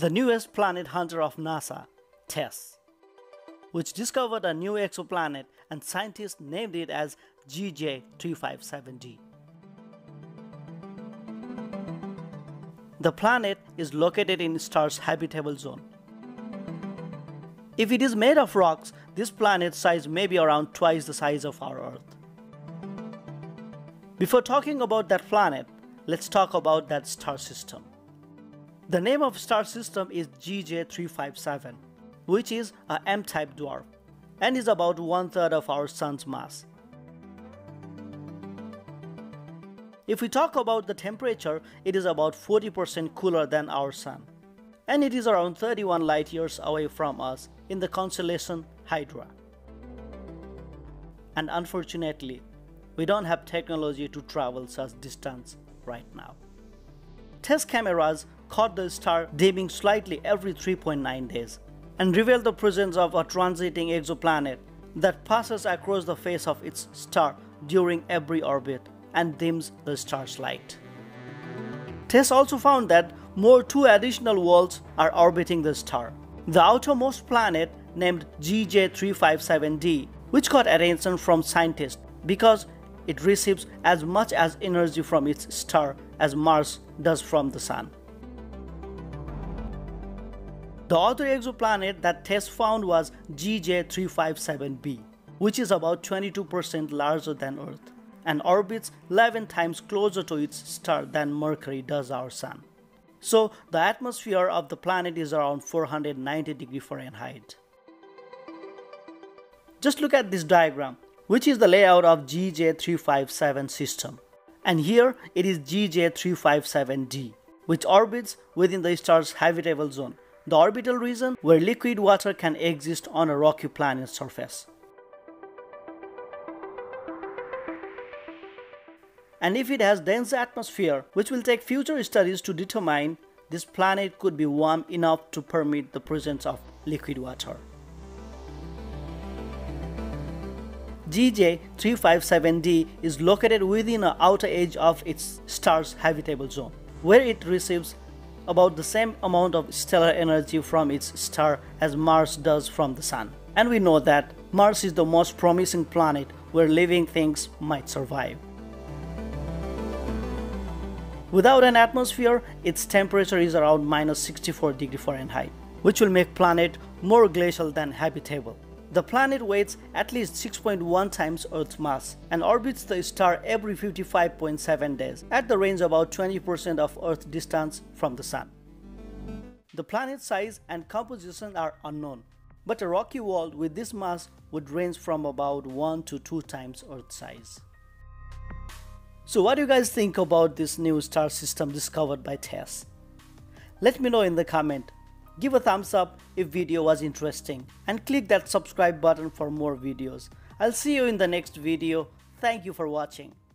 the newest planet hunter of NASA, TESS, which discovered a new exoplanet, and scientists named it as GJ 357d. The planet is located in star's habitable zone. If it is made of rocks, this planet's size may be around twice the size of our Earth. Before talking about that planet, let's talk about that star system. The name of star system is GJ 357, which is a M-type dwarf and is about 1/3 of our Sun's mass. If we talk about the temperature, it is about 40% cooler than our Sun, and it is around 31 light years away from us in the constellation Hydra. And unfortunately, we don't have technology to travel such distance right now. TESS cameras caught the star dimming slightly every 3.9 days and revealed the presence of a transiting exoplanet that passes across the face of its star during every orbit and dims the star's light. TESS also found that two additional worlds are orbiting the star. The outermost planet, named GJ 357d, which got attention from scientists because it receives as much as energy from its star as Mars does from the Sun. The other exoplanet that TESS found was GJ 357b, which is about 22% larger than Earth and orbits 11 times closer to its star than Mercury does our Sun. So the atmosphere of the planet is around 490 degrees Fahrenheit. Just look at this diagram, which is the layout of GJ 357 system. And here it is GJ 357d, which orbits within the star's habitable zone, the orbital region where liquid water can exist on a rocky planet's surface. And if it has dense atmosphere, which will take future studies to determine, this planet could be warm enough to permit the presence of liquid water. GJ 357d is located within the outer edge of its star's habitable zone, where it receives about the same amount of stellar energy from its star as Mars does from the Sun. And we know that Mars is the most promising planet where living things might survive. Without an atmosphere, its temperature is around -64 degrees Fahrenheit, which will make the planet more glacial than habitable. The planet weighs at least 6.1 times Earth's mass and orbits the star every 55.7 days at the range about 20% of Earth's distance from the Sun. The planet's size and composition are unknown, but a rocky world with this mass would range from about 1 to 2 times Earth's size. So what do you guys think about this new star system discovered by TESS? Let me know in the comment. Give a thumbs up if video was interesting and click that subscribe button for more videos. I'll see you in the next video. Thank you for watching.